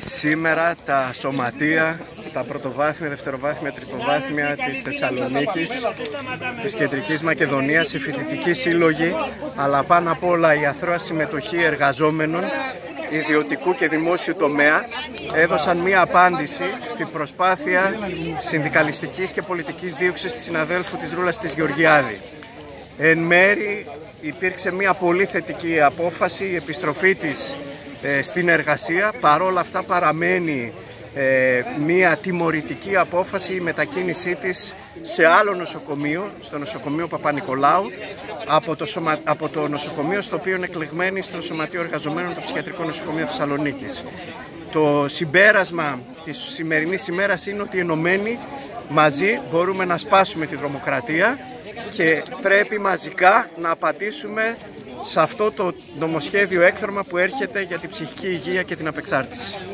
Σήμερα τα σωματεία, τα πρωτοβάθμια, δευτεροβάθμια, τριτοβάθμια της Θεσσαλονίκης, της Κεντρικής Μακεδονίας, οι φοιτητικοί σύλλογοι, αλλά πάνω απ' όλα η αθρώα συμμετοχή εργαζόμενων ιδιωτικού και δημόσιου τομέα έδωσαν μία απάντηση στην προσπάθεια συνδικαλιστικής και πολιτικής δίωξης της συναδέλφου της Ρούλας της Γεωργιάδη. Εν μέρη υπήρξε μία πολύ θετική απόφαση, η επιστροφή της στην εργασία. Παρόλα αυτά παραμένει μία τιμωρητική απόφαση η μετακίνησή της σε άλλο νοσοκομείο, στο νοσοκομείο Παπα-Νικολάου, από το νοσοκομείο στο οποίο είναι εκλεγμένη στο Σωματείο Εργαζομένων του Ψυχιατρικού Νοσοκομείου Θεσσαλονίκης. Το συμπέρασμα της σημερινής ημέρας είναι ότι ενωμένοι μαζί μπορούμε να σπάσουμε τη τρομοκρατία και πρέπει μαζικά να απαντήσουμε σε αυτό το νομοσχέδιο έκτρωμα που έρχεται για την ψυχική υγεία και την απεξάρτηση.